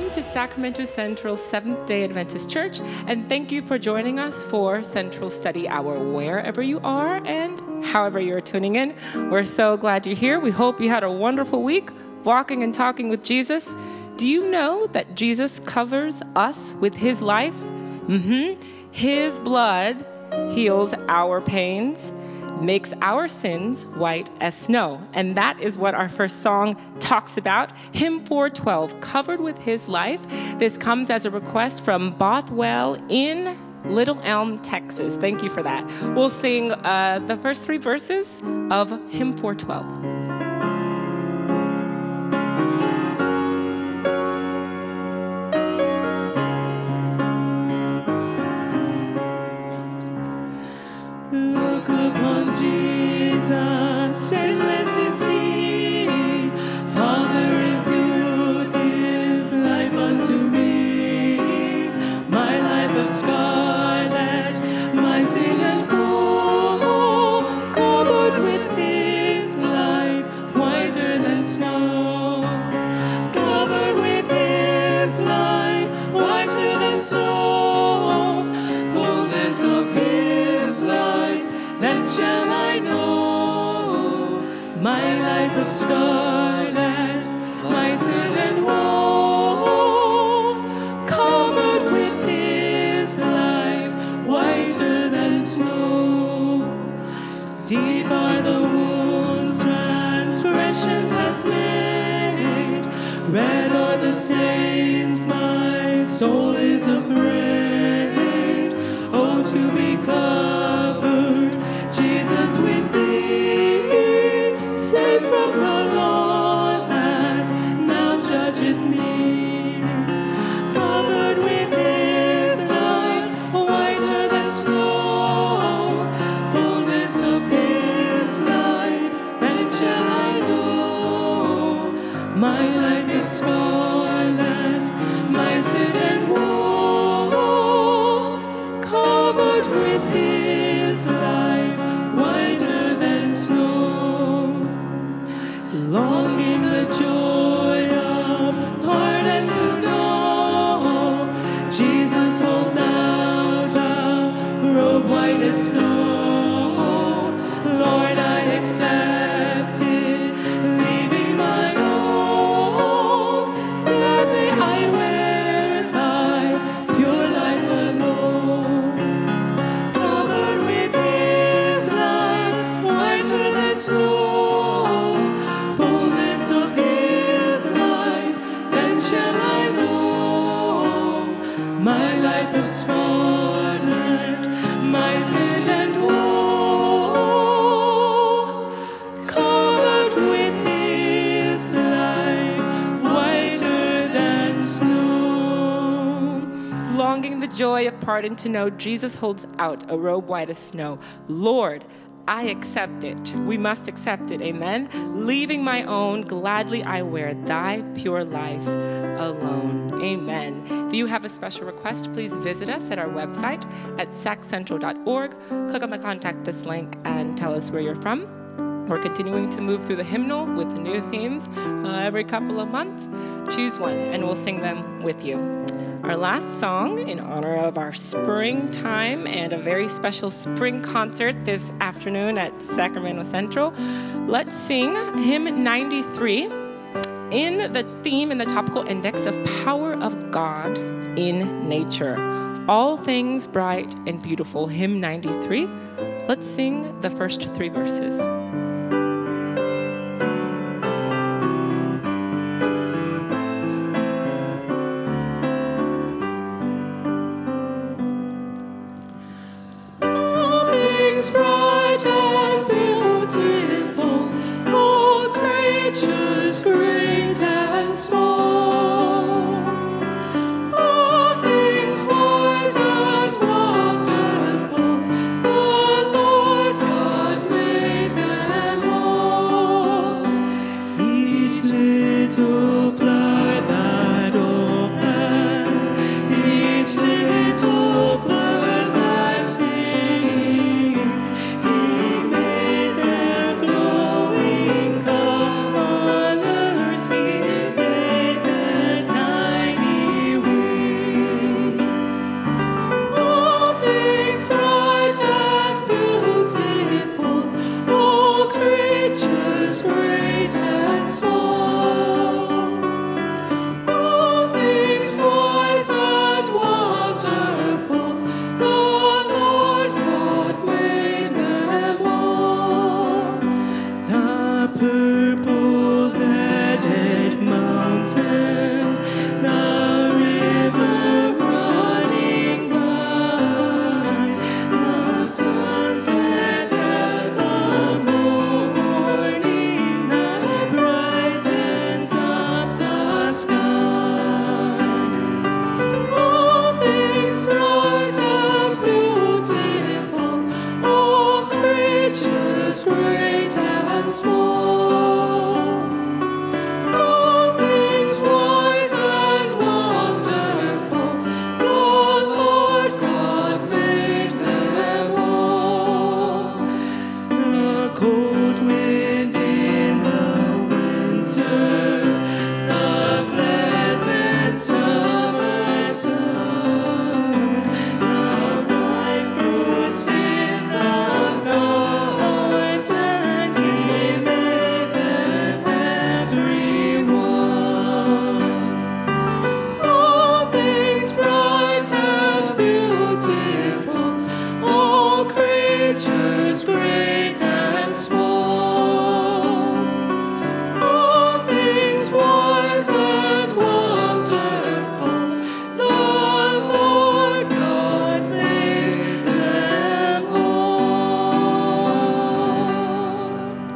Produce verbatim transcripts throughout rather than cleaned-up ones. Welcome to Sacramento Central Seventh-day Adventist Church, and thank you for joining us for Central Study Hour wherever you are and however you're tuning in. We're so glad you're here. We hope you had a wonderful week walking and talking with Jesus. Do you know that Jesus covers us with his life? Mm-hmm. His blood heals our pains, makes our sins white as snow. And that is what our first song talks about, Hymn four twelve, Covered with His Life. This comes as a request from Bothwell in Little Elm, Texas. Thank you for that. We'll sing uh, the first three verses of Hymn four twelve. And to know Jesus holds out a robe white as snow. Lord, I accept it. We must accept it. Amen. Leaving my own, gladly I wear thy pure life alone. Amen. If you have a special request, please visit us at our website at sac central dot org. Click on the contact us link and tell us where you're from. We're continuing to move through the hymnal with the new themes uh, every couple of months. Choose one and we'll sing them with you. Our last song, in honor of our springtime and a very special spring concert this afternoon at Sacramento Central, let's sing hymn ninety-three in the theme and the topical index of Power of God in Nature. All things bright and beautiful, hymn ninety-three. Let's sing the first three verses. creatures great and small, all things wise and wonderful, the Lord God made them all.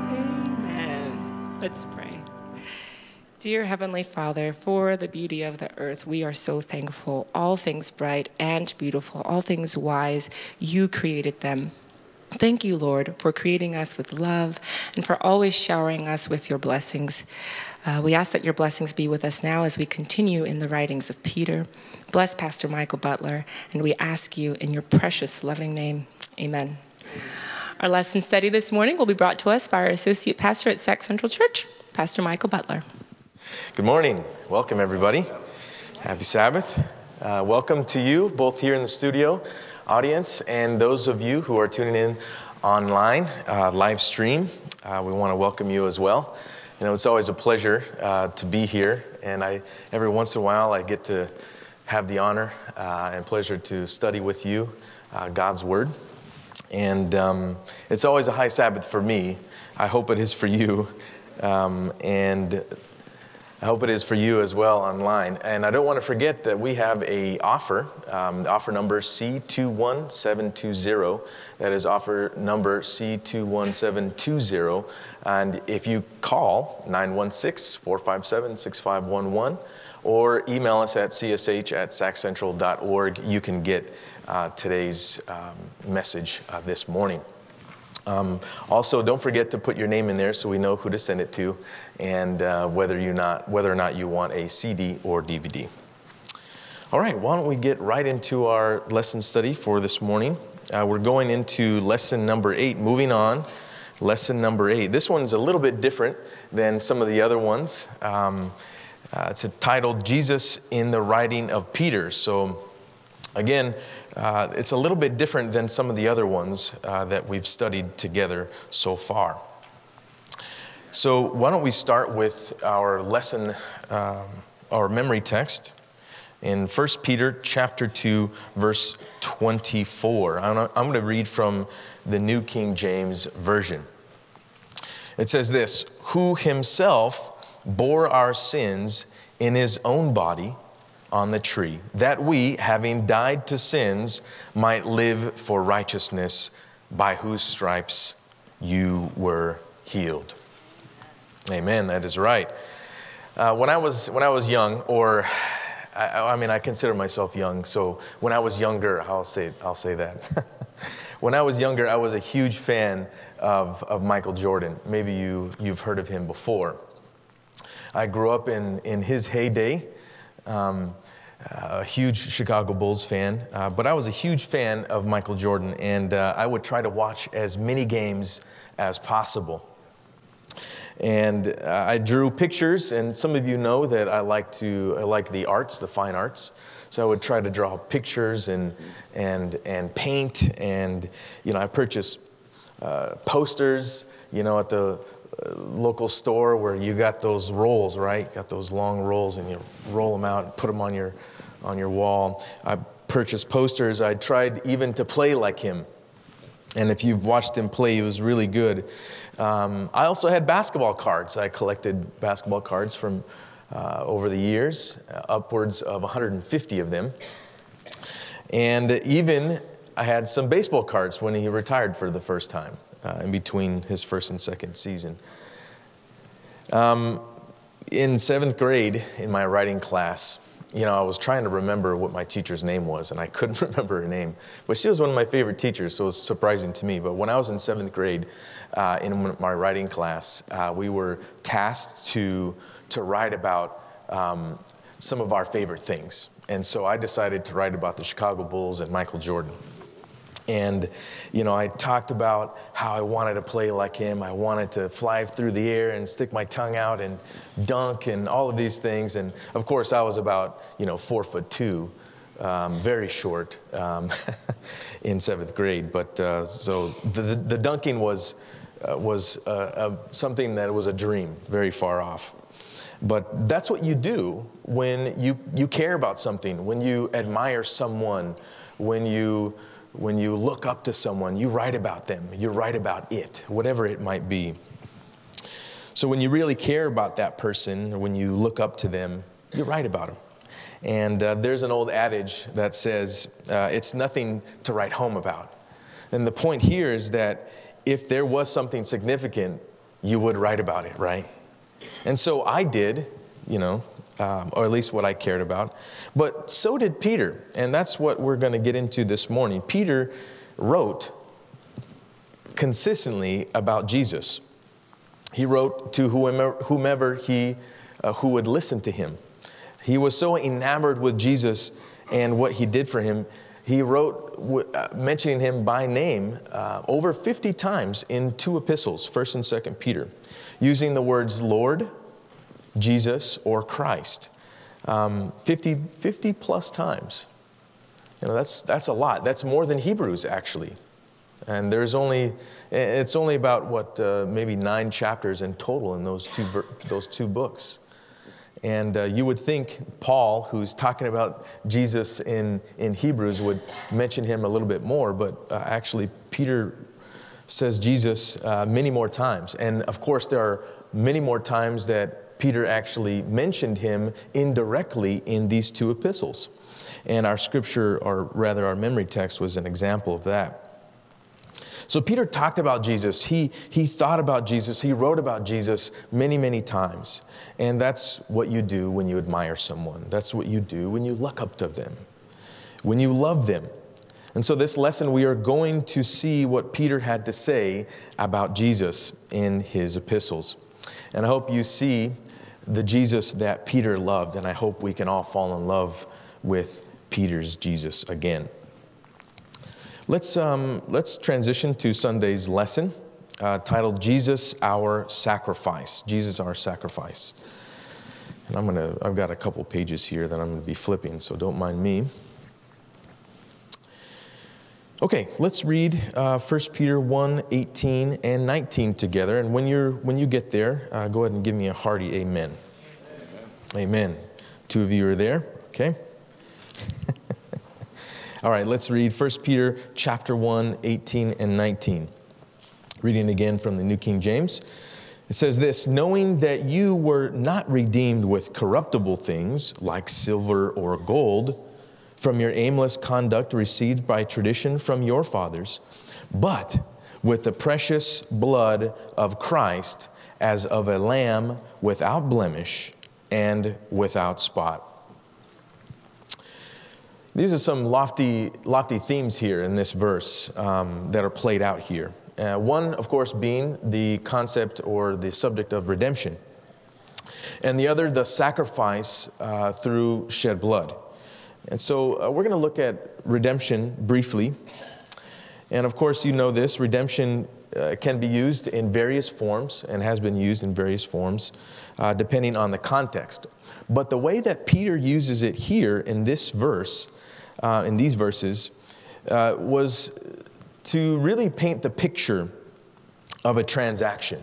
Amen. Let's pray. Dear Heavenly Father, for the beauty of the earth, we are so thankful. All things bright and beautiful, all things wise, you created them. Thank you, Lord, for creating us with love and for always showering us with your blessings. Uh, we ask that your blessings be with us now as we continue in the writings of Peter. Bless Pastor Michael Butler, and we ask you in your precious, loving name, amen. Our lesson study this morning will be brought to us by our associate pastor at Sac Central Church, Pastor Michael Butler. Good morning. Welcome, everybody. Happy Sabbath. Uh, welcome to you, both here in the studio audience and those of you who are tuning in online, uh, live stream. Uh, we want to welcome you as well. You know, it's always a pleasure uh, to be here, and I every once in a while I get to have the honor uh, and pleasure to study with you uh, God's Word. And um, it's always a high Sabbath for me. I hope it is for you. Um, and... I hope it is for you as well online. And I don't want to forget that we have a offer, um, offer number C two one seven two zero. That is offer number C two one seven two zero. And if you call nine one six, four five seven, six five one one or email us at c s h at sac central dot org, you can get uh, today's um, message uh, this morning. Um, also, don't forget to put your name in there so we know who to send it to, and uh, whether you not whether or not you want a C D or D V D. All right, why don't we get right into our lesson study for this morning? Uh, we're going into lesson number eight. Moving on, lesson number eight. This one's a little bit different than some of the other ones. Um, uh, it's titled "Jesus in the Writing of Peter." So, again. Uh, it's a little bit different than some of the other ones uh, that we've studied together so far. So why don't we start with our lesson, um, our memory text in First Peter chapter two, verse twenty-four. I'm going to read from the New King James Version. It says this, "Who himself bore our sins in his own body on the tree, that we, having died to sins, might live for righteousness, by whose stripes you were healed." Amen. That is right. Uh, when I was when I was young, or I, I mean, I consider myself young. So when I was younger, I'll say I'll say that. When I was younger, I was a huge fan of of Michael Jordan. Maybe you you've heard of him before. I grew up in in his heyday. Um, uh, a huge Chicago Bulls fan, uh, but I was a huge fan of Michael Jordan, and uh, I would try to watch as many games as possible. And uh, I drew pictures, and some of you know that I like to I like the arts, the fine arts. So I would try to draw pictures and and and paint, and you know I purchased uh, posters, you know, at the local store where you got those rolls, right? You got those long rolls, and you roll them out and put them on your, on your wall. I purchased posters. I tried even to play like him. And if you've watched him play, he was really good. Um, I also had basketball cards. I collected basketball cards from uh, over the years, uh, upwards of one hundred fifty of them. And even I had some baseball cards when he retired for the first time. Uh, in between his first and second season. Um, in seventh grade, in my writing class, you know, I was trying to remember what my teacher's name was, and I couldn't remember her name. But she was one of my favorite teachers, so it was surprising to me. But when I was in seventh grade, uh, in my writing class, uh, we were tasked to, to write about um, some of our favorite things. And so I decided to write about the Chicago Bulls and Michael Jordan. And, you know, I talked about how I wanted to play like him. I wanted to fly through the air and stick my tongue out and dunk and all of these things. And, of course, I was about, you know, four foot two, um, very short um, in seventh grade. But uh, so the, the, the dunking was, uh, was uh, uh, something that was a dream, very far off. But that's what you do when you, you care about something, when you admire someone, when you When you look up to someone, you write about them. You write about it, whatever it might be. So when you really care about that person, or when you look up to them, you write about them. And uh, there's an old adage that says, uh, it's nothing to write home about. And the point here is that if there was something significant, you would write about it, right? And so I did, you know, um, or at least what I cared about. But so did Peter. And that's what we're going to get into this morning. Peter wrote consistently about Jesus. He wrote to whomever, whomever he, uh, who would listen to him. He was so enamored with Jesus and what he did for him, he wrote uh, mentioning him by name uh, over fifty times in two epistles, First and Second Peter, using the words Lord, Jesus, or Christ, um, fifty, fifty plus times. You know, that's, that's a lot. That's more than Hebrews, actually. And there's only, it's only about, what, uh, maybe nine chapters in total in those two, ver those two books. And uh, you would think Paul, who's talking about Jesus in, in Hebrews, would mention him a little bit more. But uh, actually, Peter says Jesus uh, many more times. And of course, there are many more times that Peter actually mentioned him indirectly in these two epistles. And our scripture, or rather our memory text, was an example of that. So Peter talked about Jesus. He, he thought about Jesus. He wrote about Jesus many, many times. And that's what you do when you admire someone. That's what you do when you look up to them, when you love them. And so this lesson, we are going to see what Peter had to say about Jesus in his epistles. And I hope you see the Jesus that Peter loved. And I hope we can all fall in love with Peter's Jesus again. Let's, um, let's transition to Sunday's lesson uh, titled, Jesus, Our Sacrifice. Jesus, Our Sacrifice. And I'm gonna, I've got a couple pages here that I'm going to be flipping, so don't mind me. Okay, let's read uh, First Peter one, eighteen and nineteen together. And when, you're, when you get there, uh, go ahead and give me a hearty amen. Amen. Amen. Two of you are there, okay? All right, let's read First Peter chapter one, eighteen and nineteen. Reading again from the New King James. It says this, knowing that you were not redeemed with corruptible things like silver or gold from your aimless conduct received by tradition from your fathers, but with the precious blood of Christ as of a lamb without blemish and without spot. These are some lofty, lofty themes here in this verse um, that are played out here. Uh, one, of course, being the concept or the subject of redemption. And the other, the sacrifice uh, through shed blood. And so uh, we're going to look at redemption briefly. And of course, you know this, redemption uh, can be used in various forms and has been used in various forms uh, depending on the context. But the way that Peter uses it here in this verse Uh, in these verses, uh, was to really paint the picture of a transaction.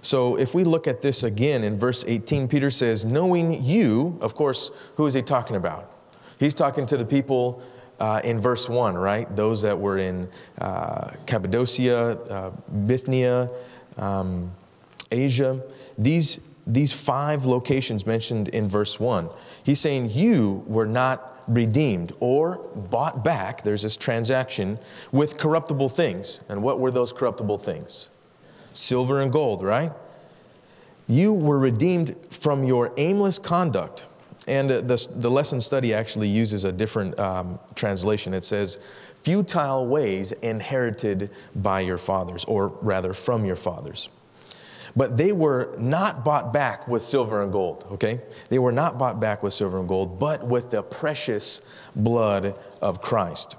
So if we look at this again in verse eighteen, Peter says, knowing you, of course, who is he talking about? He's talking to the people uh, in verse one, right? Those that were in uh, Cappadocia, uh, Bithynia, um, Asia. These, these five locations mentioned in verse one. He's saying you were not redeemed or bought back, there's this transaction, with corruptible things. And what were those corruptible things? Silver and gold, right? You were redeemed from your aimless conduct. And uh, the, the lesson study actually uses a different um, translation. It says, futile ways inherited by your fathers, or rather from your fathers. But they were not bought back with silver and gold, okay? They were not bought back with silver and gold, but with the precious blood of Christ.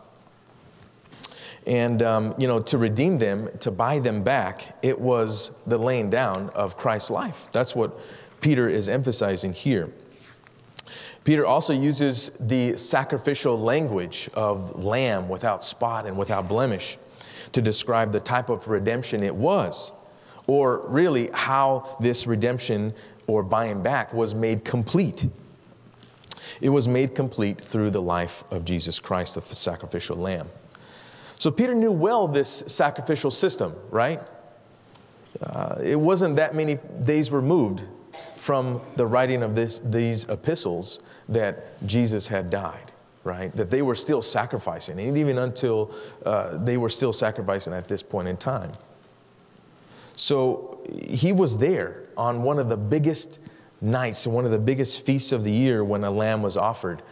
And, um, you know, to redeem them, to buy them back, it was the laying down of Christ's life. That's what Peter is emphasizing here. Peter also uses the sacrificial language of lamb without spot and without blemish to describe the type of redemption it was. Or really how this redemption or buying back was made complete. It was made complete through the life of Jesus Christ, the sacrificial lamb. So Peter knew well this sacrificial system, right? Uh, it wasn't that many days removed from the writing of this, these epistles that Jesus had died, right? That they were still sacrificing, and even until uh, they were still sacrificing at this point in time. So he was there on one of the biggest nights and one of the biggest feasts of the year when a lamb was offered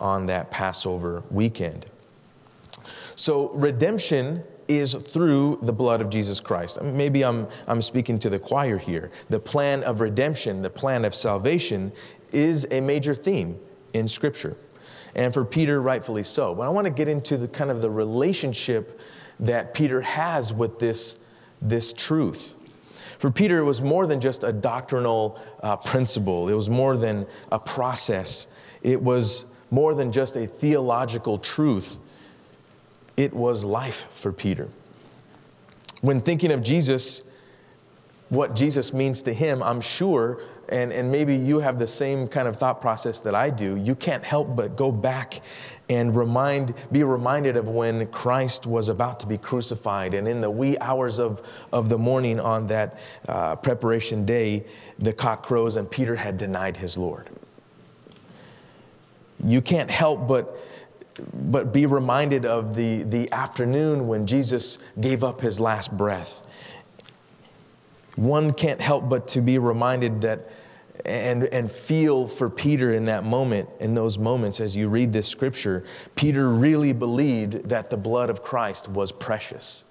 on that Passover weekend. So redemption is through the blood of Jesus Christ. Maybe I'm, I'm speaking to the choir here. The plan of redemption, the plan of salvation is a major theme in Scripture. And for Peter, rightfully so. But I want to get into the kind of the relationship that Peter has with this, this truth. For Peter, it was more than just a doctrinal uh, principle. It was more than a process. It was more than just a theological truth. It was life for Peter. When thinking of Jesus, what Jesus means to him, I'm sure, and, and maybe you have the same kind of thought process that I do, you can't help but go back and remind, be reminded of when Christ was about to be crucified. And in the wee hours of, of the morning on that uh, preparation day, the cock crows and Peter had denied his Lord. You can't help but But be reminded of the, the afternoon when Jesus gave up his last breath. One can't help but to be reminded that and, and feel for Peter in that moment, in those moments as you read this scripture. Peter really believed that the blood of Christ was precious.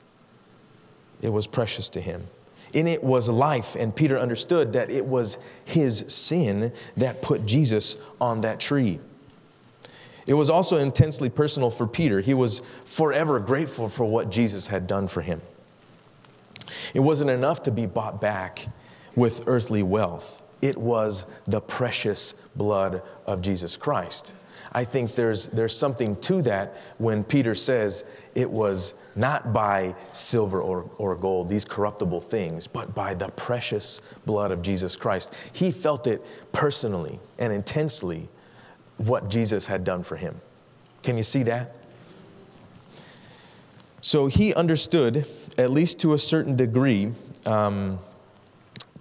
It was precious to him. In it was life, and Peter understood that it was his sin that put Jesus on that tree. It was also intensely personal for Peter. He was forever grateful for what Jesus had done for him. It wasn't enough to be bought back with earthly wealth. It was the precious blood of Jesus Christ. I think there's, there's something to that when Peter says it was not by silver or, or gold, these corruptible things, but by the precious blood of Jesus Christ. He felt it personally and intensely, what Jesus had done for him. Can you see that? So he understood, at least to a certain degree, um,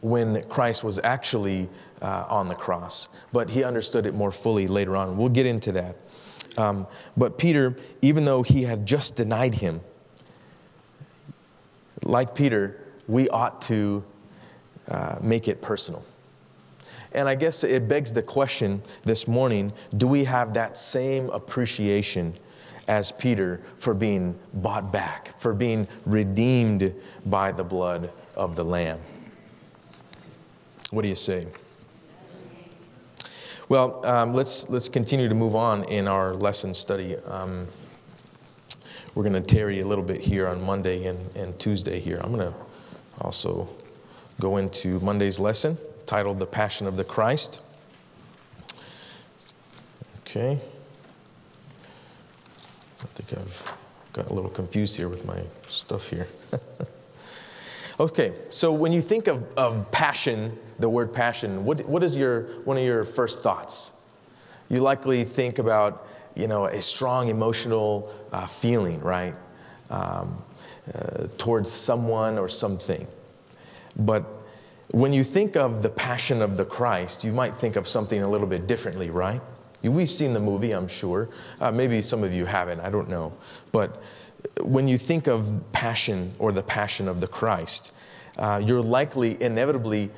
when Christ was actually uh, on the cross, but he understood it more fully later on. We'll get into that. Um, but Peter, even though he had just denied him, like Peter, we ought to uh, make it personal. And I guess it begs the question this morning, do we have that same appreciation as Peter for being bought back, for being redeemed by the blood of the Lamb? What do you say? Well, um, let's, let's continue to move on in our lesson study. Um, we're going to tarry a little bit here on Monday and, and Tuesday here. I'm going to also go into Monday's lesson, titled The Passion of the Christ. Okay. I think I've got a little confused here with my stuff here. Okay, so when you think of, of passion, the word passion, what, what is your, one of your first thoughts? You likely think about, you know, a strong emotional uh, feeling, right? Um, uh, towards someone or something. But when you think of the passion of the Christ, you might think of something a little bit differently, right? We've seen the movie, I'm sure. Uh, maybe some of you haven't, I don't know. But when you think of passion or the passion of the Christ, uh, you're likely, inevitably,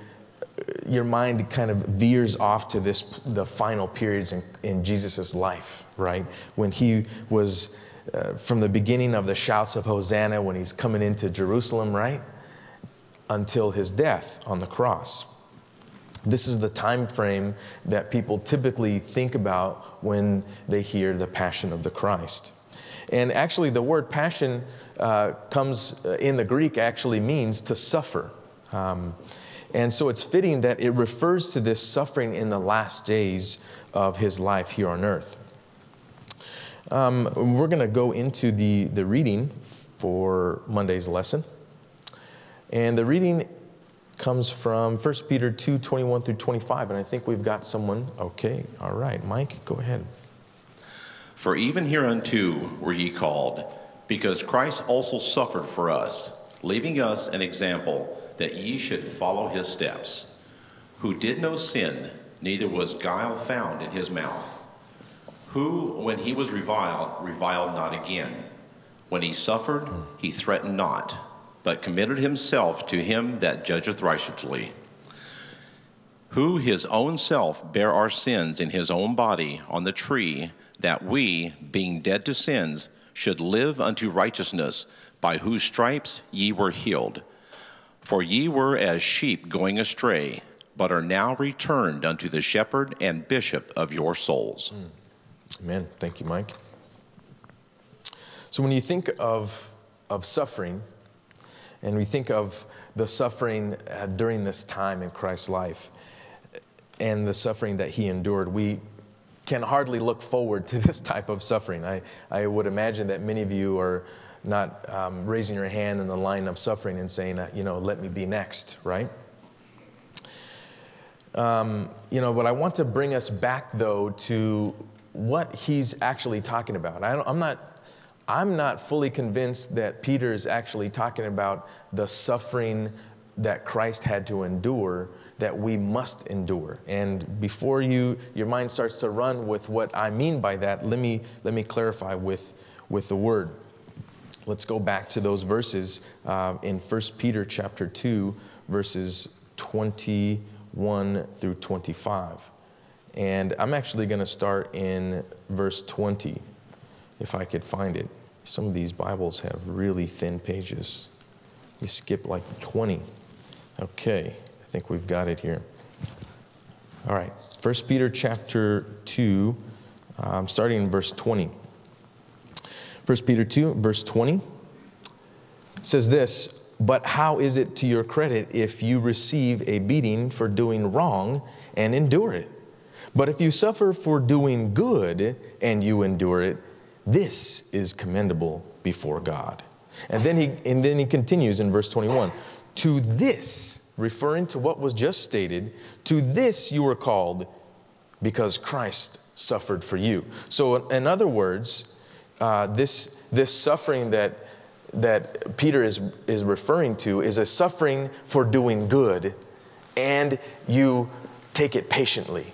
your mind kind of veers off to this, the final periods in, in Jesus' life, right? When he was, uh, from the beginning of the shouts of Hosanna, when he's coming into Jerusalem, right? Until his death on the cross. This is the time frame that people typically think about when they hear the passion of the Christ. And actually the word passion uh, comes in the Greek, actually means to suffer. Um, and so it's fitting that it refers to this suffering in the last days of his life here on earth. Um, we're going to go into the, the reading for Monday's lesson. And the reading comes from First Peter two, twenty-one through twenty-five. And I think we've got someone. Okay, all right. Mike, go ahead. For even hereunto were ye called, because Christ also suffered for us, leaving us an example that ye should follow his steps, who did no sin, neither was guile found in his mouth, who, when he was reviled, reviled not again. When he suffered, he threatened not, but committed himself to him that judgeth righteously, who his own self bare our sins in his own body on the tree, that we, being dead to sins, should live unto righteousness, by whose stripes ye were healed. For ye were as sheep going astray, but are now returned unto the shepherd and bishop of your souls. Amen. Thank you, Mike. So when you think of, of suffering, and we think of the suffering uh, during this time in Christ's life, and the suffering that he endured, we can hardly look forward to this type of suffering. I, I would imagine that many of you are not um, raising your hand in the line of suffering and saying, uh, you know, let me be next, right? Um, you know, but I want to bring us back, though, to what he's actually talking about. I don't, I'm not, I'm not fully convinced that Peter is actually talking about the suffering that Christ had to endure, that we must endure. And before you, your mind starts to run with what I mean by that, let me, let me clarify with, with the word. Let's go back to those verses uh, in First Peter chapter two, verses twenty-one through twenty-five. And I'm actually gonna start in verse twenty, if I could find it. Some of these Bibles have really thin pages. You skip like twenty. Okay, I think we've got it here. All right, First Peter chapter two, um, starting in verse twenty. First Peter two, verse twenty, says this, "But how is it to your credit if you receive a beating for doing wrong and endure it? But if you suffer for doing good and you endure it, this is commendable before God." And then he, and then he continues in verse twenty-one, "To this," referring to what was just stated, "to this you were called, because Christ suffered for you." So in other words, Uh, this, this suffering that, that Peter is, is referring to is a suffering for doing good, and you take it patiently.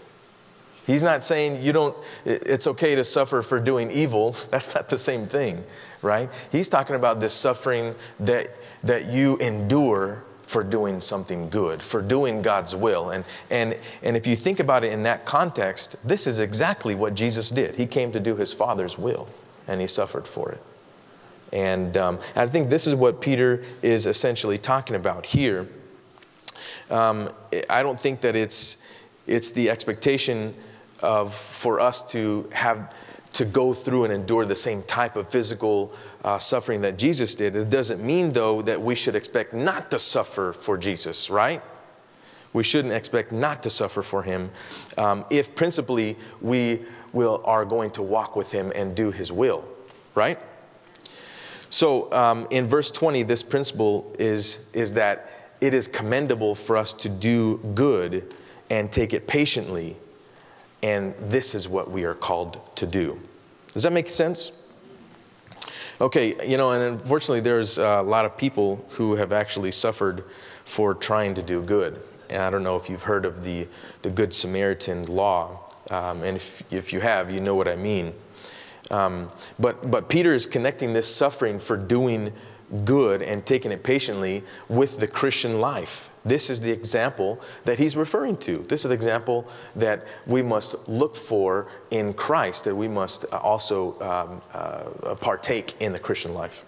He's not saying you don't, it's okay to suffer for doing evil. That's not the same thing, right? He's talking about this suffering that, that you endure for doing something good, for doing God's will. And, and, and if you think about it in that context, this is exactly what Jesus did. He came to do his Father's will, and he suffered for it. And um, I think this is what Peter is essentially talking about here. Um, I don't think that it's, it's the expectation of, for us to have to go through and endure the same type of physical uh, suffering that Jesus did. It doesn't mean, though, that we should expect not to suffer for Jesus, right? We shouldn't expect not to suffer for him um, if principally we will are going to walk with him and do his will, right? So um, in verse twenty, this principle is, is that it is commendable for us to do good and take it patiently, and this is what we are called to do. Does that make sense? Okay, you know, and unfortunately there's a lot of people who have actually suffered for trying to do good. And I don't know if you've heard of the, the Good Samaritan law. Um, and if, if you have, you know what I mean. Um, but, but Peter is connecting this suffering for doing good and taking it patiently with the Christian life. This is the example that he's referring to. This is the example that we must look for in Christ, that we must also um, uh, partake in the Christian life.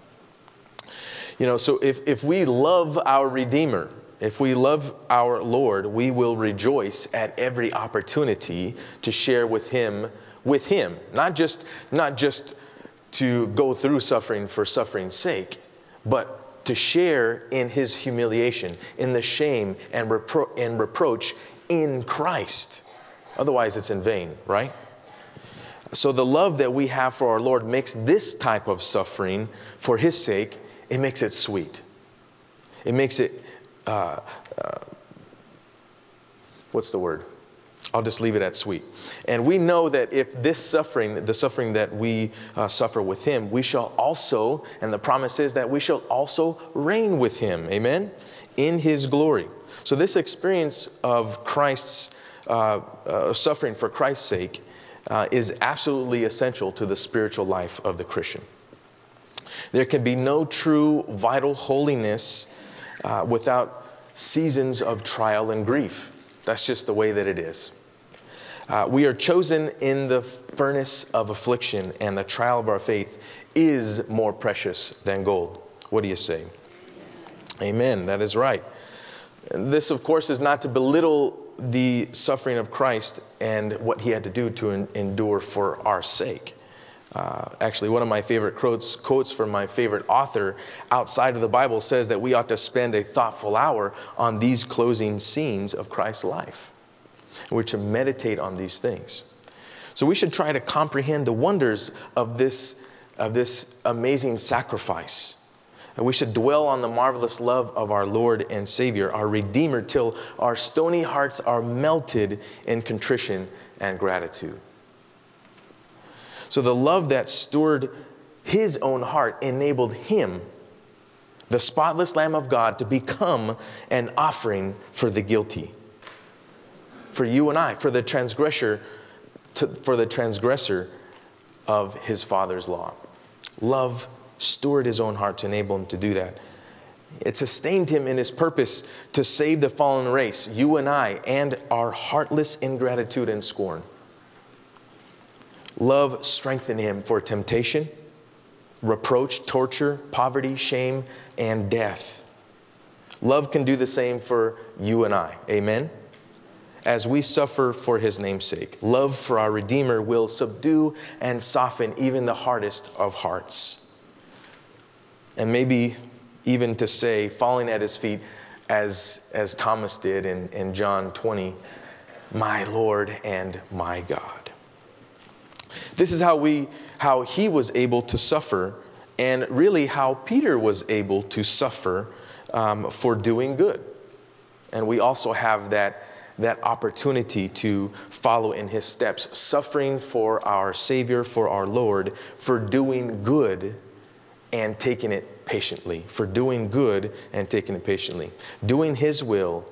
You know, so if, if we love our Redeemer, if we love our Lord, we will rejoice at every opportunity to share with him, with him, not just, not just to go through suffering for suffering's sake, but to share in his humiliation, in the shame and, repro and reproach in Christ. Otherwise, it's in vain, right? So the love that we have for our Lord makes this type of suffering for his sake, it makes it sweet. It makes it Uh, uh, what's the word? I'll just leave it at sweet. And we know that if this suffering, the suffering that we uh, suffer with him, we shall also, and the promise is that we shall also reign with him, amen, in his glory. So this experience of Christ's uh, uh, suffering for Christ's sake uh, is absolutely essential to the spiritual life of the Christian. There can be no true, vital holiness uh, without seasons of trial and grief. That's just the way that it is. Uh, we are chosen in the furnace of affliction, and the trial of our faith is more precious than gold. What do you say? Amen. That is right. This, of course, is not to belittle the suffering of Christ and what he had to do to en- endure for our sake. Uh, actually, one of my favorite quotes, quotes from my favorite author outside of the Bible says that we ought to spend a thoughtful hour on these closing scenes of Christ's life. We're to meditate on these things. So we should try to comprehend the wonders of this, of this amazing sacrifice. And we should dwell on the marvelous love of our Lord and Savior, our Redeemer, till our stony hearts are melted in contrition and gratitude. So the love that stored his own heart enabled him, the spotless Lamb of God, to become an offering for the guilty, for you and I, for the transgressor, to, for the transgressor of his Father's law. Love stored his own heart to enable him to do that. It sustained him in his purpose to save the fallen race, you and I, and our heartless ingratitude and scorn. Love strengthened him for temptation, reproach, torture, poverty, shame, and death. Love can do the same for you and I. Amen? As we suffer for his name's sake, love for our Redeemer will subdue and soften even the hardest of hearts. And maybe even to say, falling at his feet as, as Thomas did in, in John twenty, my Lord and my God. This is how we, how he was able to suffer, and really how Peter was able to suffer um, for doing good. And we also have that, that opportunity to follow in his steps, suffering for our Savior, for our Lord, for doing good and taking it patiently, for doing good and taking it patiently, doing his will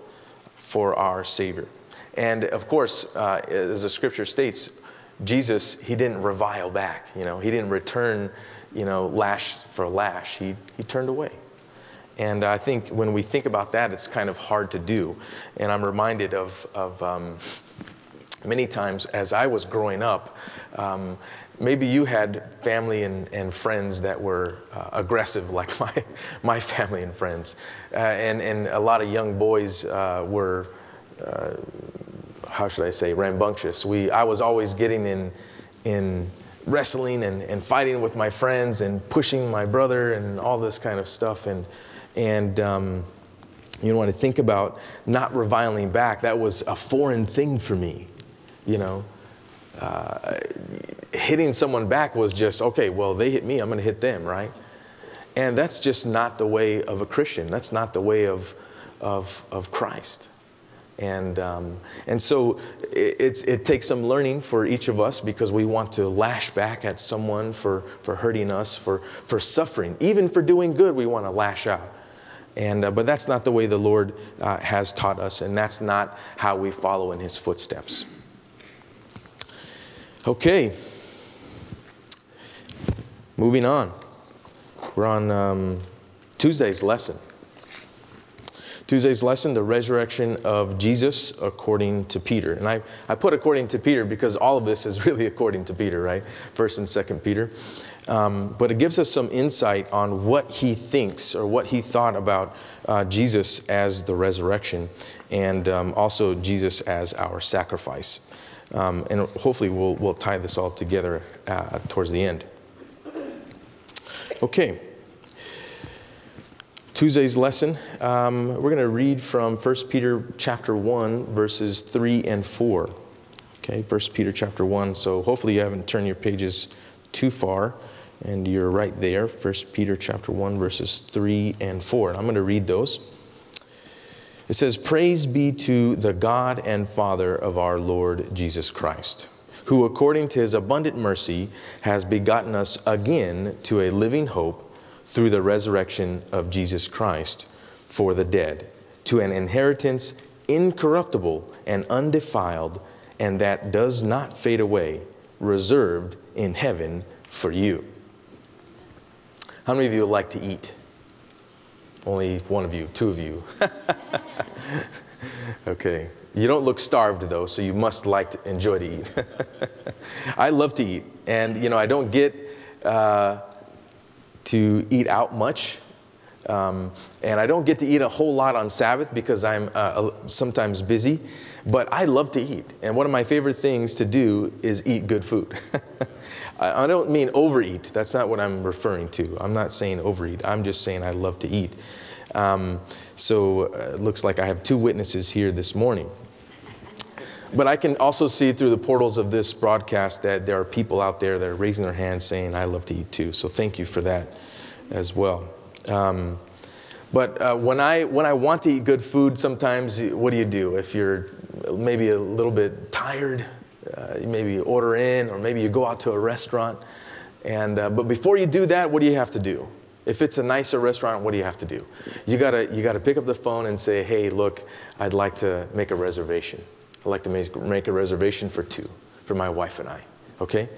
for our Savior. And of course, uh, as the scripture states, Jesus, he didn't revile back, you know, he didn't return, you know, lash for lash. He, he turned away. And I think when we think about that, it's kind of hard to do. And I'm reminded of, of um, many times as I was growing up, um, maybe you had family and, and friends that were uh, aggressive like my, my family and friends. Uh, and, and a lot of young boys uh, were... Uh, how should I say, rambunctious. We, I was always getting in, in wrestling and, and fighting with my friends and pushing my brother and all this kind of stuff. And, and um, you know, when I think about not reviling back, that was a foreign thing for me, you know. Uh, hitting someone back was just, okay, well, they hit me, I'm going to hit them, right? And that's just not the way of a Christian. That's not the way of, of, of Christ. And, um, and so it, it's, it takes some learning for each of us, because we want to lash back at someone for, for hurting us, for, for suffering. Even for doing good, we want to lash out. And, uh, but that's not the way the Lord uh, has taught us, and that's not how we follow in his footsteps. Okay. Moving on. We're on um, Tuesday's lesson. Tuesday's lesson, the resurrection of Jesus according to Peter. And I, I put according to Peter because all of this is really according to Peter, right? First and Second Peter. Um, but it gives us some insight on what he thinks or what he thought about uh, Jesus as the resurrection, and um, also Jesus as our sacrifice. Um, and hopefully we'll, we'll tie this all together uh, towards the end. Okay. Tuesday's lesson, um, we're going to read from First Peter chapter one, verses three and four. Okay, First Peter chapter one, so hopefully you haven't turned your pages too far, and you're right there, First Peter chapter one, verses three and four. And I'm going to read those. It says, "Praise be to the God and Father of our Lord Jesus Christ, who according to his abundant mercy has begotten us again to a living hope through the resurrection of Jesus Christ for the dead, to an inheritance incorruptible and undefiled, and that does not fade away, reserved in heaven for you." How many of you like to eat? Only one of you, two of you. Okay. You don't look starved though, so you must like to enjoy to eat. I love to eat, and you know, I don't get uh, to eat out much, um, and I don't get to eat a whole lot on Sabbath because I'm uh, sometimes busy, but I love to eat, and one of my favorite things to do is eat good food. I don't mean overeat. That's not what I'm referring to. I'm not saying overeat. I'm just saying I love to eat. Um, so it looks like I have two witnesses here this morning. But I can also see through the portals of this broadcast that there are people out there that are raising their hands saying, "I love to eat too." So thank you for that as well. Um, but uh, when I when I want to eat good food, sometimes what do you do? If you're maybe a little bit tired, Uh, maybe you order in, or maybe you go out to a restaurant. And, uh, but before you do that, what do you have to do? If it's a nicer restaurant, what do you have to do? You gotta, you gotta pick up the phone and say, "Hey, look, I'd like to make a reservation. I'd like to make, make a reservation for two, for my wife and I." Okay?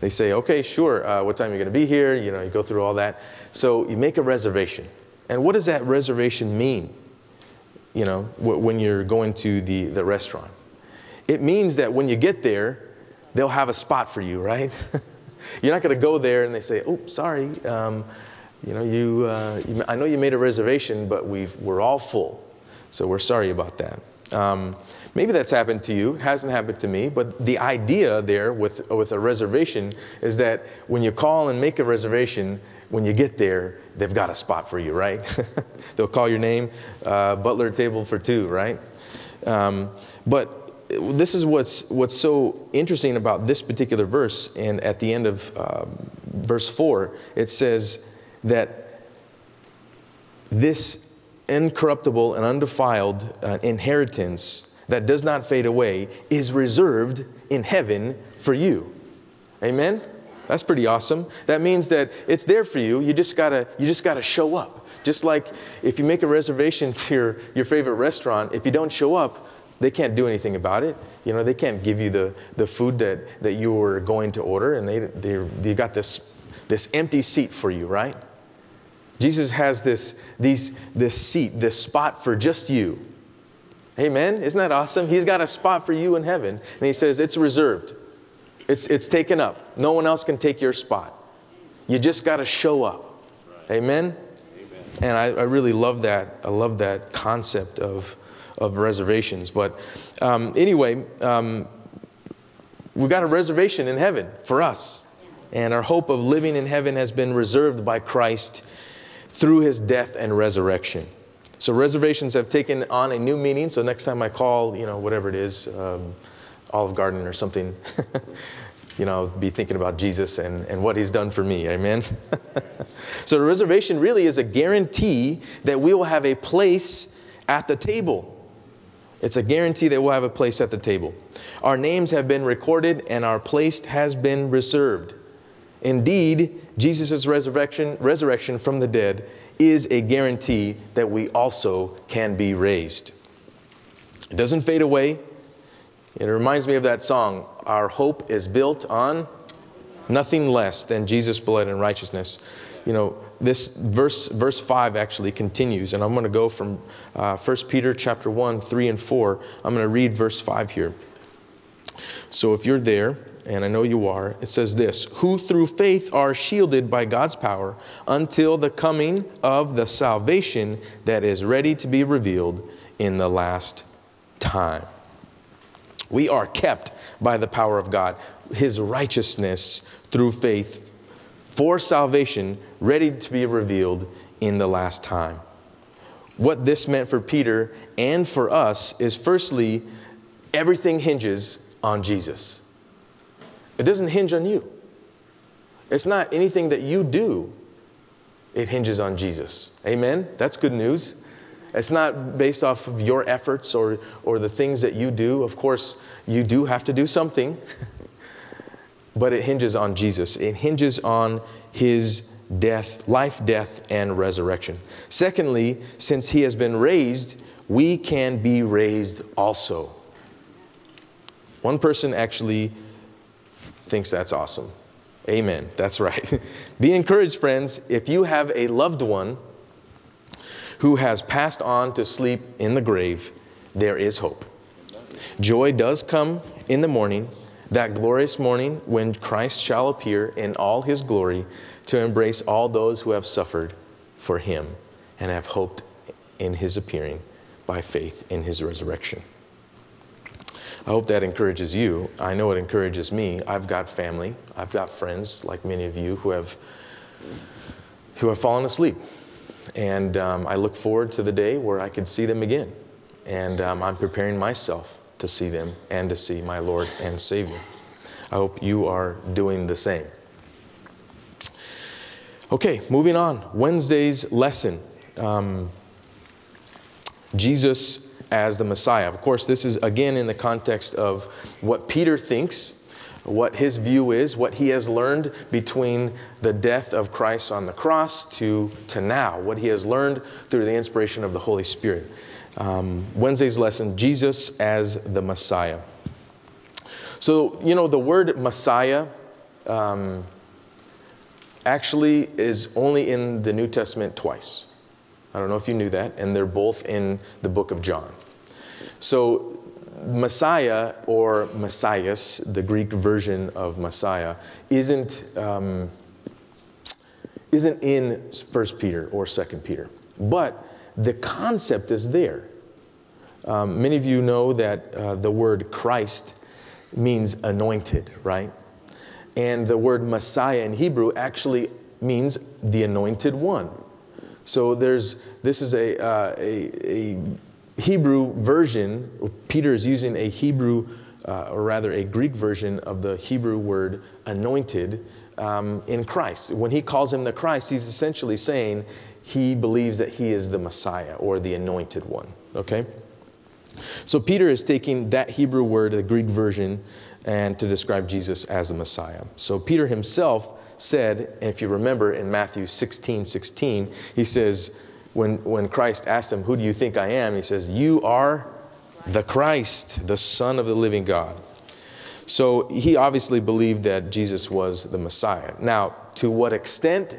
They say, "Okay, sure. Uh, what time are you gonna be here?" You know, you go through all that. So you make a reservation. And what does that reservation mean? You know, wh when you're going to the, the restaurant. It means that when you get there, they'll have a spot for you, right? You're not going to go there and they say, "Oh, sorry, um, you know, you, uh, you, I know you made a reservation, but we've, we're all full, so we're sorry about that." Um, maybe that's happened to you. It hasn't happened to me, but the idea there with, with a reservation is that when you call and make a reservation, when you get there, they've got a spot for you, right? They'll call your name, uh, "Butler, table for two," right? Um, but this is what's, what's so interesting about this particular verse, and at the end of um, verse four, it says that this incorruptible and undefiled uh, inheritance that does not fade away is reserved in heaven for you. Amen? That's pretty awesome. That means that it's there for you. You just gotta, you just gotta show up. Just like if you make a reservation to your, your favorite restaurant, if you don't show up, they can't do anything about it. You know, they can't give you the, the food that, that you were going to order, and they, they, they got this, this empty seat for you, right? Jesus has this, these, this seat, this spot for just you. Amen? Isn't that awesome? He's got a spot for you in heaven, and he says it's reserved. It's, it's taken up. No one else can take your spot. You just got to show up. Amen? Amen. And I, I really love that. I love that concept of of reservations. But um, anyway, um, we've got a reservation in heaven for us. And our hope of living in heaven has been reserved by Christ through his death and resurrection. So reservations have taken on a new meaning. So next time I call, you know, whatever it is, um, Olive Garden or something, you know, be thinking about Jesus and, and what he's done for me. Amen. So the reservation really is a guarantee that we will have a place at the table. It's a guarantee that we'll have a place at the table. Our names have been recorded and our place has been reserved. Indeed, Jesus' resurrection, resurrection from the dead is a guarantee that we also can be raised. It doesn't fade away. It reminds me of that song, "Our hope is built on nothing less than Jesus' blood and righteousness." You know, this verse, verse five actually continues, and I'm going to go from uh, First Peter chapter one, three, and four. I'm going to read verse five here. So if you're there, and I know you are, it says this, "Who through faith are shielded by God's power until the coming of the salvation that is ready to be revealed in the last time." We are kept by the power of God, his righteousness through faith for salvation, ready to be revealed in the last time. What this meant for Peter and for us is, firstly, everything hinges on Jesus. It doesn't hinge on you. It's not anything that you do. It hinges on Jesus. Amen? That's good news. It's not based off of your efforts or, or the things that you do. Of course, you do have to do something, but it hinges on Jesus. It hinges on his death, life, death, and resurrection. Secondly, since he has been raised, we can be raised also. One person actually thinks that's awesome. Amen. That's right. Be encouraged, friends. If you have a loved one who has passed on to sleep in the grave, there is hope. Joy does come in the morning, that glorious morning when Christ shall appear in all his glory to embrace all those who have suffered for him and have hoped in his appearing by faith in his resurrection. I hope that encourages you. I know it encourages me. I've got family. I've got friends, like many of you, who have, who have fallen asleep. And um, I look forward to the day where I could see them again. And um, I'm preparing myself to see them and to see my Lord and Savior. I hope you are doing the same. Okay, moving on. Wednesday's lesson. Um, Jesus as the Messiah. Of course, this is again in the context of what Peter thinks, what his view is, what he has learned between the death of Christ on the cross to, to now, what he has learned through the inspiration of the Holy Spirit. Um, Wednesday's lesson, Jesus as the Messiah. So, you know, the word Messiah um, actually is only in the New Testament twice. I don't know if you knew that, and they're both in the book of John. So, Messiah or Messias, the Greek version of Messiah, isn't, um, isn't in First Peter or Second Peter. But the concept is there. Um, many of you know that uh, the word Christ means anointed, right? And the word Messiah in Hebrew actually means the anointed one. So there's, this is a, uh, a, a Hebrew version, Peter is using a Hebrew, uh, or rather a Greek version of the Hebrew word anointed um, in Christ. When he calls him the Christ, he's essentially saying he believes that he is the Messiah or the anointed one, okay? So Peter is taking that Hebrew word, the Greek version, and to describe Jesus as the Messiah. So Peter himself said, and if you remember in Matthew sixteen sixteen, he says, When, when Christ asked him, who do you think I am? He says, you are the Christ, the Son of the living God. So he obviously believed that Jesus was the Messiah. Now, to what extent,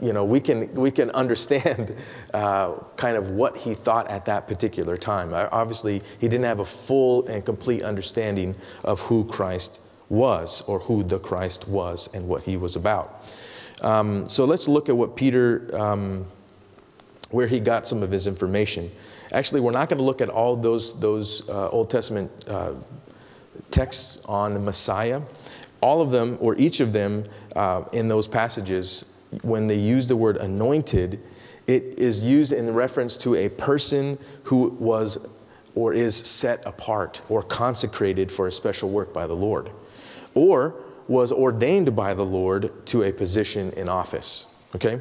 you know, we can, we can understand uh, kind of what he thought at that particular time. Obviously, he didn't have a full and complete understanding of who Christ was or who the Christ was and what he was about. Um, so let's look at what Peter, um, where he got some of his information. Actually, we're not going to look at all those, those uh, Old Testament uh, texts on the Messiah. All of them, or each of them, uh, in those passages, when they use the word anointed, it is used in reference to a person who was or is set apart or consecrated for a special work by the Lord. Or was ordained by the Lord to a position in office, okay?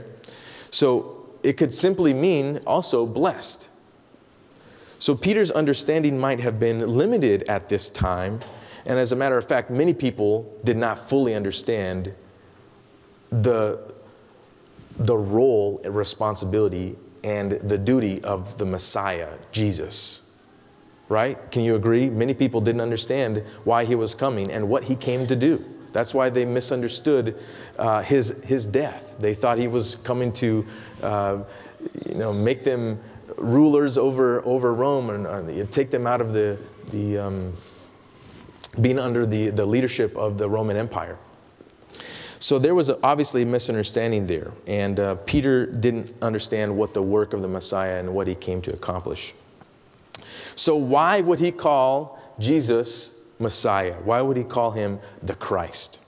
So it could simply mean also blessed. So Peter's understanding might have been limited at this time, and as a matter of fact, many people did not fully understand the, the role and responsibility and the duty of the Messiah, Jesus. Right? Can you agree? Many people didn't understand why he was coming and what he came to do. That's why they misunderstood uh, his, his death. They thought he was coming to uh, you know, make them rulers over, over Rome and uh, take them out of the, the um, being under the, the leadership of the Roman Empire. So there was obviously a misunderstanding there. And uh, Peter didn't understand what the work of the Messiah and what he came to accomplish. So why would he call Jesus Messiah? Why would he call him the Christ?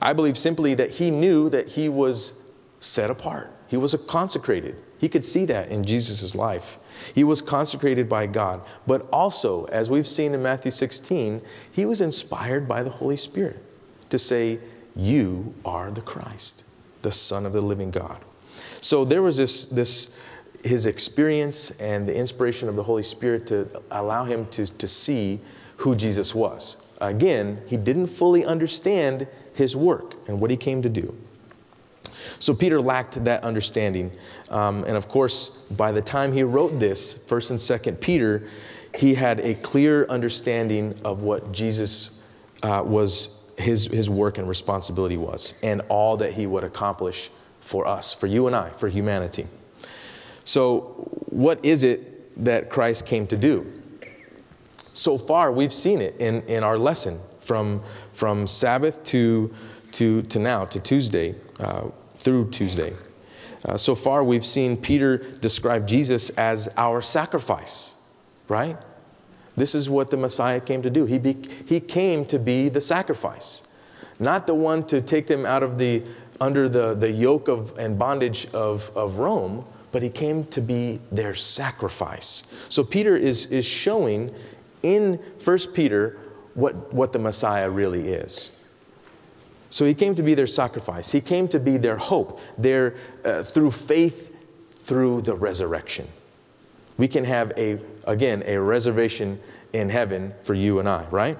I believe simply that he knew that he was set apart. He was consecrated. He could see that in Jesus' life. He was consecrated by God. But also, as we've seen in Matthew sixteen, he was inspired by the Holy Spirit to say, you are the Christ, the Son of the living God. So there was this, this his experience and the inspiration of the Holy Spirit to allow him to, to see who Jesus was. Again, he didn't fully understand his work and what he came to do. So Peter lacked that understanding. Um, and of course, by the time he wrote this, First and Second Peter, he had a clear understanding of what Jesus uh, was, his, his work and responsibility was, and all that he would accomplish for us, for you and I, for humanity. So what is it that Christ came to do? So far, we've seen it in, in our lesson from, from Sabbath to, to, to now, to Tuesday, uh, through Tuesday. Uh, so far, we've seen Peter describe Jesus as our sacrifice, right? This is what the Messiah came to do. He, be, he came to be the sacrifice, not the one to take them out of the, under the, the yoke of, and bondage of, of Rome, but he came to be their sacrifice. So Peter is, is showing in First Peter what, what the Messiah really is. So he came to be their sacrifice. He came to be their hope, their, uh, through faith, through the resurrection. We can have, a again, a reservation in heaven for you and I, right?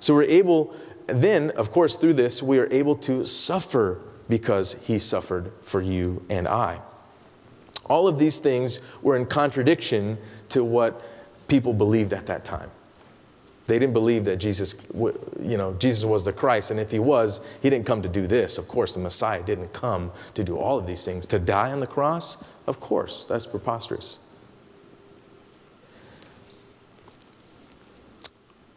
So we're able, then, of course, through this, we are able to suffer because he suffered for you and I. All of these things were in contradiction to what people believed at that time. They didn't believe that Jesus, you know, Jesus was the Christ. And if he was, he didn't come to do this. Of course, the Messiah didn't come to do all of these things. To die on the cross? Of course, that's preposterous.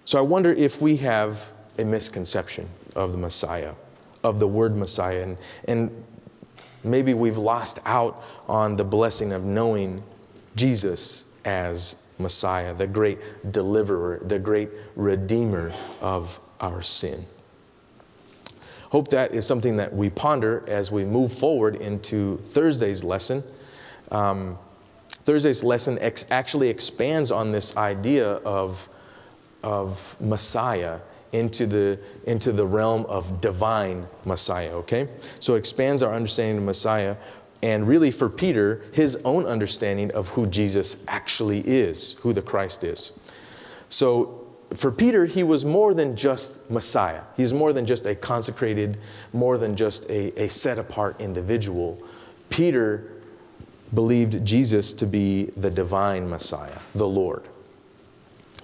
So I wonder if we have a misconception of the Messiah, of the word Messiah. And, and maybe we've lost out on the blessing of knowing Jesus as Messiah, the great deliverer, the great redeemer of our sin. Hope that is something that we ponder as we move forward into Thursday's lesson. Um, Thursday's lesson ex actually expands on this idea of, of Messiah into the, into the realm of divine Messiah, okay? So it expands our understanding of Messiah. And really, for Peter, his own understanding of who Jesus actually is, who the Christ is. So for Peter, he was more than just Messiah. He's more than just a consecrated, more than just a, a set-apart individual. Peter believed Jesus to be the divine Messiah, the Lord,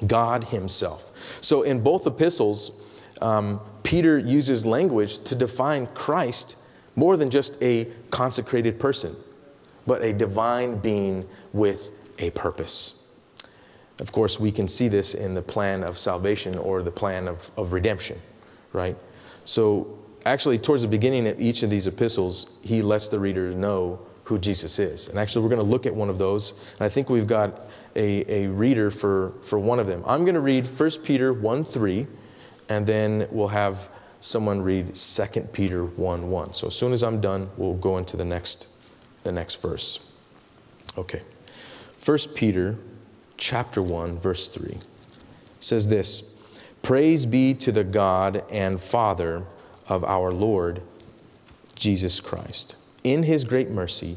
God himself. So in both epistles, um, Peter uses language to define Christ more than just a consecrated person, but a divine being with a purpose. Of course, we can see this in the plan of salvation or the plan of, of redemption, right? So actually, towards the beginning of each of these epistles, he lets the reader know who Jesus is. And actually, we're going to look at one of those. And I think we've got a, a reader for, for one of them. I'm going to read First Peter one three, and then we'll have someone read Second Peter one one. So as soon as I'm done, we'll go into the next, the next verse. Okay. First Peter chapter one, verse three says this: Praise be to the God and Father of our Lord Jesus Christ. In his great mercy,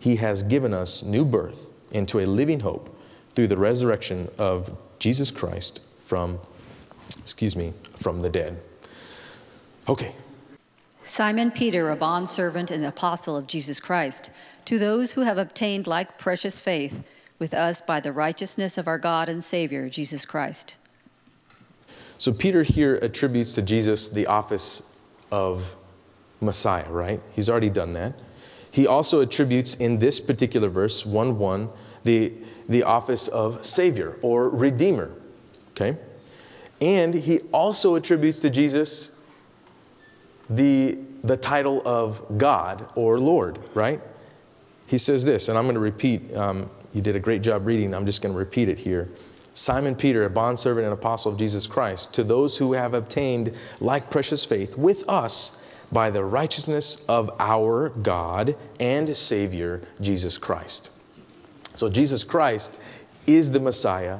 he has given us new birth into a living hope through the resurrection of Jesus Christ from, excuse me, from the dead. Okay. Simon Peter, a bondservant and apostle of Jesus Christ, to those who have obtained like precious faith with us by the righteousness of our God and Savior, Jesus Christ. So Peter here attributes to Jesus the office of Messiah, right? He's already done that. He also attributes in this particular verse, one one, the, the office of Savior or Redeemer, okay? And he also attributes to Jesus The, the title of God or Lord, right? He says this, and I'm going to repeat. Um, you did a great job reading. I'm just going to repeat it here. Simon Peter, a bondservant and apostle of Jesus Christ, to those who have obtained like precious faith with us by the righteousness of our God and Savior, Jesus Christ. So Jesus Christ is the Messiah.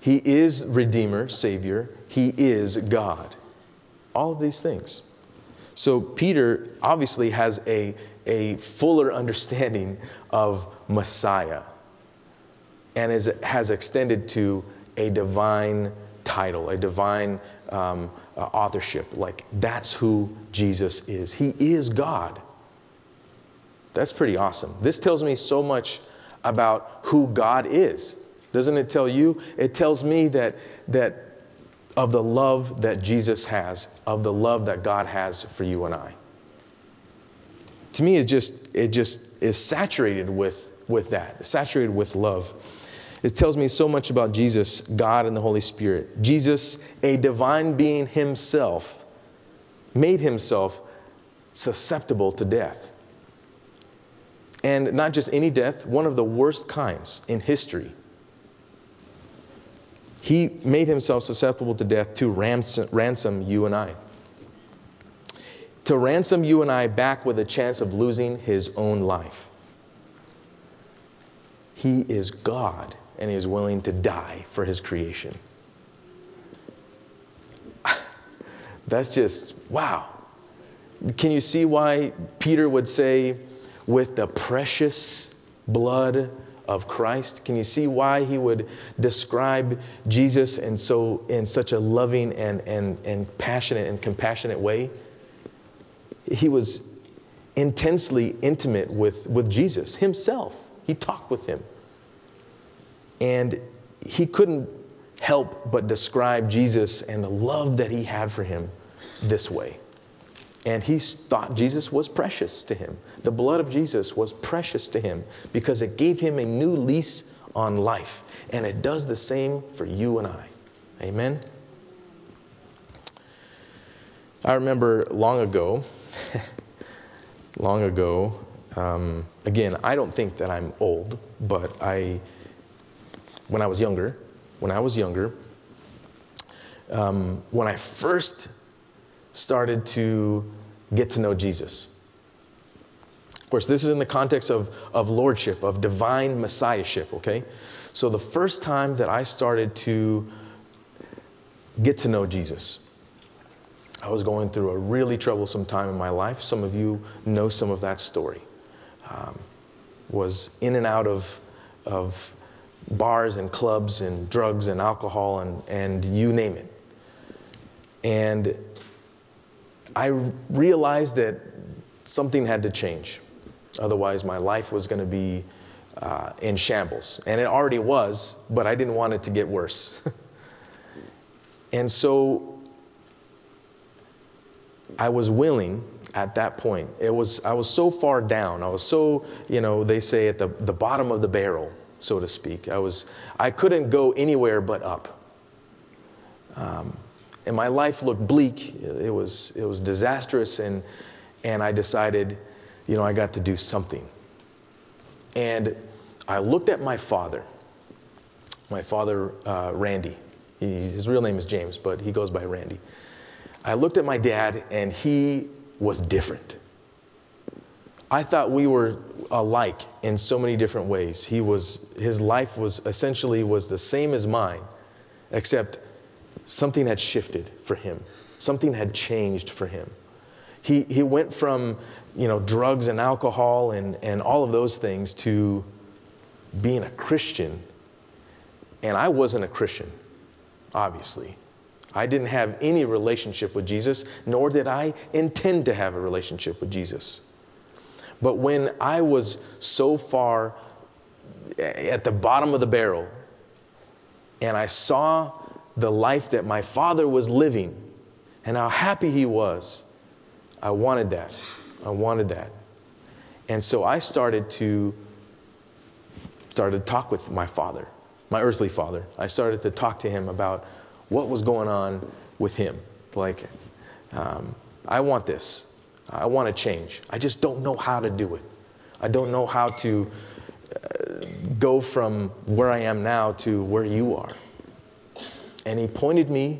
He is Redeemer, Savior. He is God. All of these things. So Peter obviously has a, a fuller understanding of Messiah and is, has extended to a divine title, a divine um, uh, authorship. Like, that's who Jesus is. He is God. That's pretty awesome. This tells me so much about who God is. Doesn't it tell you? It tells me that, that of the love that Jesus has, of the love that God has for you and I. To me, it just, it just is saturated with, with that, saturated with love. It tells me so much about Jesus, God, and the Holy Spirit. Jesus, a divine being himself, made himself susceptible to death. And not just any death, one of the worst kinds in history. He made himself susceptible to death to ransom, ransom you and I. To ransom you and I back with a chance of losing his own life. He is God, and he is willing to die for his creation. That's just, wow. Can you see why Peter would say, with the precious blood of Christ? Can you see why he would describe Jesus in, so, in such a loving and, and, and passionate and compassionate way? He was intensely intimate with, with Jesus himself. He talked with him. And he couldn't help but describe Jesus and the love that he had for him this way. And he thought Jesus was precious to him. The blood of Jesus was precious to him because it gave him a new lease on life. And it does the same for you and I. Amen? I remember long ago, long ago, um, again, I don't think that I'm old, but I, when I was younger, when I was younger, um, when I first started to get to know Jesus. Of course, this is in the context of, of lordship, of divine messiahship, okay? So the first time that I started to get to know Jesus, I was going through a really troublesome time in my life. Some of you know some of that story. Um, was in and out of, of bars and clubs and drugs and alcohol and, and you name it. And I realized that something had to change. Otherwise, my life was going to be uh, in shambles. And it already was, but I didn't want it to get worse. And so I was willing at that point. It was, I was so far down. I was so, you know, they say at the, the bottom of the barrel, so to speak. I was, I couldn't go anywhere but up. Um, And my life looked bleak. It was, it was disastrous. And, and I decided, you know, I got to do something. And I looked at my father. My father, uh, Randy. He, his real name is James, but he goes by Randy. I looked at my dad, and he was different. I thought we were alike in so many different ways. He was, his life was essentially was the same as mine, except something had shifted for him. Something had changed for him. He, he went from, you know, drugs and alcohol and, and all of those things to being a Christian. And I wasn't a Christian, obviously. I didn't have any relationship with Jesus, nor did I intend to have a relationship with Jesus. But when I was so far at the bottom of the barrel and I saw the life that my father was living and how happy he was, I wanted that. I wanted that. And so I started to, started to talk with my father, my earthly father. I started to talk to him about what was going on with him. Like, um, I want this. I want to change. I just don't know how to do it. I don't know how to uh, go from where I am now to where you are. And he pointed me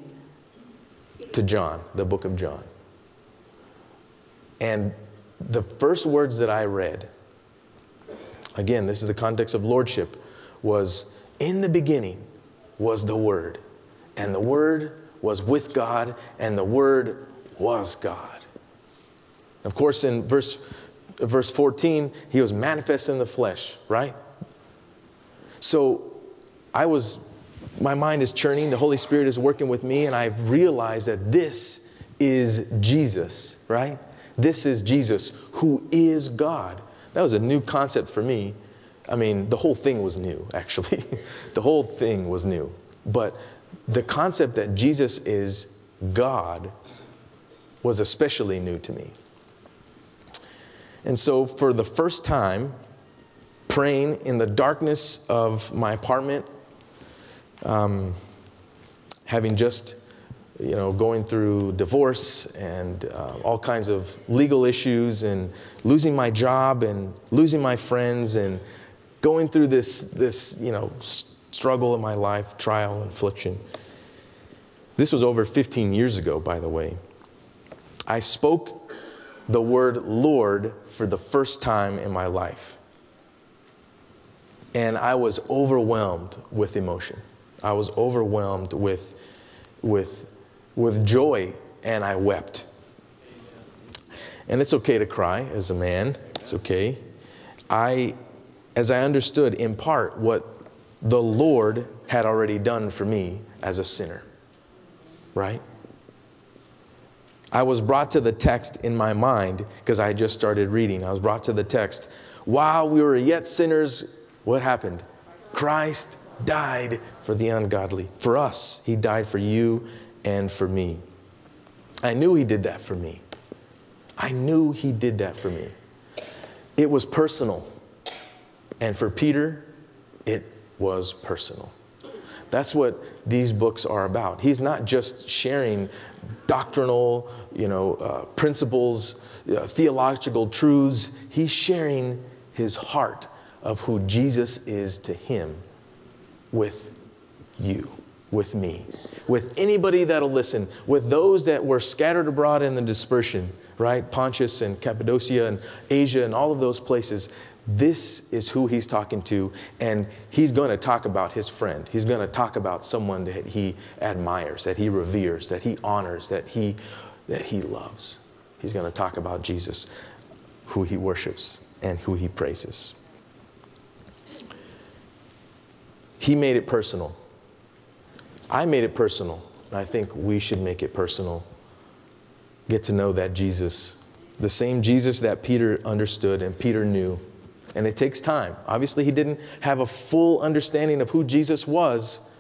to John, the book of John. And the first words that I read, again, this is the context of lordship, was, in the beginning was the Word, and the Word was with God, and the Word was God. Of course, in verse, verse fourteen, he was manifest in the flesh, right? So I was, my mind is churning. The Holy Spirit is working with me, and I realized that this is Jesus, right? This is Jesus, who is God. That was a new concept for me. I mean, the whole thing was new, actually. The whole thing was new. But the concept that Jesus is God was especially new to me. And so for the first time, praying in the darkness of my apartment, um, having just, you know, going through divorce and uh, all kinds of legal issues and losing my job and losing my friends and going through this, this you know, struggle in my life, trial, affliction. This was over fifteen years ago, by the way. I spoke the word Lord for the first time in my life. And I was overwhelmed with emotion. I was overwhelmed with, with, with joy, and I wept. And it's okay to cry as a man. It's okay. I, as I understood in part what the Lord had already done for me as a sinner, right? I was brought to the text in my mind because I just started reading. I was brought to the text. While we were yet sinners, what happened? Christ died for the ungodly. For us, he died for you and for me. I knew he did that for me. I knew he did that for me. It was personal. And for Peter, it was personal. That's what these books are about. He's not just sharing doctrinal, you know, uh, principles, uh, theological truths. He's sharing his heart of who Jesus is to him with you, with me, with anybody that'll listen, with those that were scattered abroad in the dispersion, right? Pontus and Cappadocia and Asia and all of those places. This is who he's talking to, and he's going to talk about his friend. He's going to talk about someone that he admires, that he reveres, that he honors, that he, that he loves. He's going to talk about Jesus, who he worships and who he praises. He made it personal. I made it personal, and I think we should make it personal. Get to know that Jesus, the same Jesus that Peter understood and Peter knew. And it takes time. Obviously, he didn't have a full understanding of who Jesus was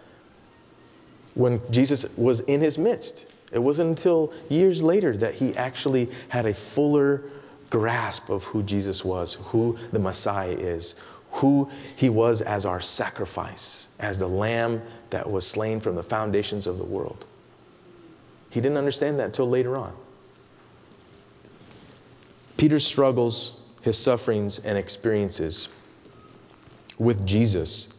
when Jesus was in his midst. It wasn't until years later that he actually had a fuller grasp of who Jesus was, who the Messiah is, who he was as our sacrifice, as the lamb that was slain from the foundations of the world. He didn't understand that till later on. Peter's struggles, his sufferings and experiences with Jesus,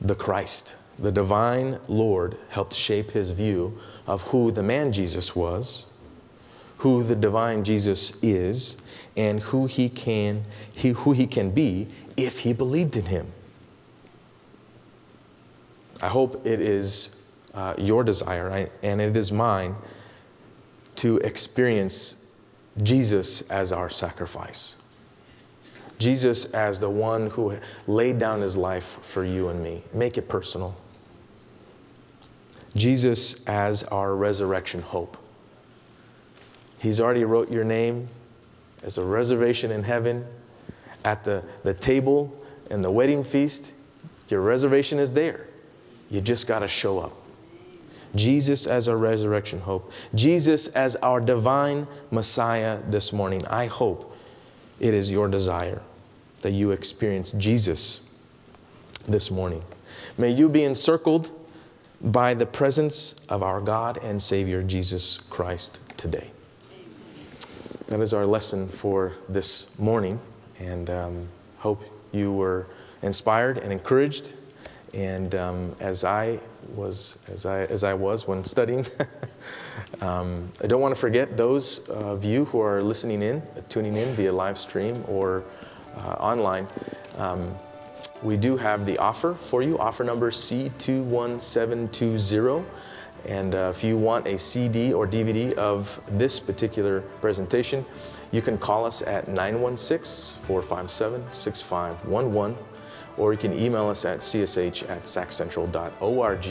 the Christ, the divine Lord, helped shape his view of who the man Jesus was, who the divine Jesus is, and who he can, he, who he can be if he believed in him. I hope it is uh, your desire, I, and it is mine, to experience Jesus as our sacrifice. Jesus as the one who laid down his life for you and me. Make it personal. Jesus as our resurrection hope. He's already wrote your name as a reservation in heaven. At the, the table and the wedding feast, your reservation is there. You just got to show up. Jesus as our resurrection hope. Jesus as our divine Messiah this morning. I hope it is your desire that you experience Jesus this morning. May you be encircled by the presence of our God and Savior, Jesus Christ, today. That is our lesson for this morning. And um, hope you were inspired and encouraged. And um, as I was, as I, as I was when studying, um, I don't want to forget those of you who are listening in, tuning in via live stream or uh, online. Um, we do have the offer for you, offer number C two one seven two zero. And uh, if you want a C D or D V D of this particular presentation, you can call us at nine one six, four five seven, six five one one, or you can email us at c s h at sac central dot org.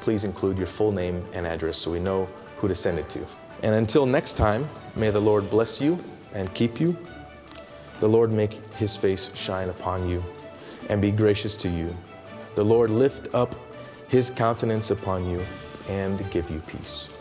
Please include your full name and address so we know who to send it to. And until next time, may the Lord bless you and keep you. The Lord make his face shine upon you and be gracious to you. The Lord lift up his countenance upon you and give you peace.